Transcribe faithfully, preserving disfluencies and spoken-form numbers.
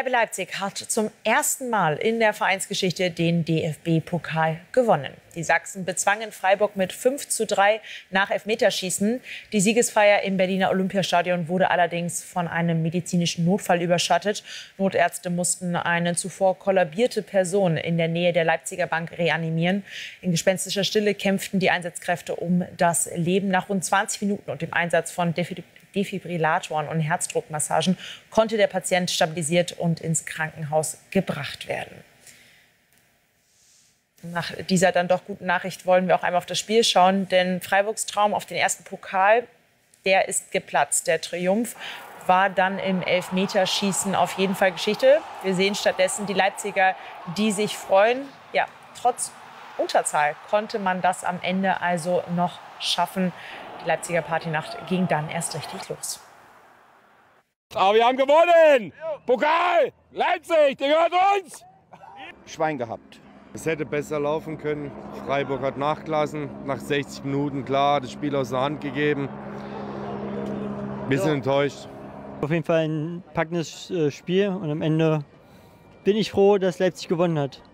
R B Leipzig hat zum ersten Mal in der Vereinsgeschichte den D F B-Pokal gewonnen. Die Sachsen bezwangen Freiburg mit fünf zu drei nach Elfmeterschießen. Die Siegesfeier im Berliner Olympiastadion wurde allerdings von einem medizinischen Notfall überschattet. Notärzte mussten eine zuvor kollabierte Person in der Nähe der Leipziger Bank reanimieren. In gespenstischer Stille kämpften die Einsatzkräfte um das Leben. Nach rund zwanzig Minuten und dem Einsatz von Defibrillatoren und Herzdruckmassagen konnte der Patient stabilisiert und ins Krankenhaus gebracht werden. Nach dieser dann doch guten Nachricht wollen wir auch einmal auf das Spiel schauen, denn Freiburgs Traum auf den ersten Pokal, der ist geplatzt. Der Triumph war dann im Elfmeterschießen auf jeden Fall Geschichte. Wir sehen stattdessen die Leipziger, die sich freuen. Ja, trotz Unterzahl konnte man das am Ende also noch schaffen. Die Leipziger Partynacht ging dann erst richtig los. Aber wir haben gewonnen! Pokal! Leipzig, der gehört uns! Schwein gehabt. Es hätte besser laufen können. Freiburg hat nachgelassen. Nach sechzig Minuten, klar, das Spiel aus der Hand gegeben. Ein bisschen enttäuscht. Auf jeden Fall ein packendes Spiel. Und am Ende bin ich froh, dass Leipzig gewonnen hat.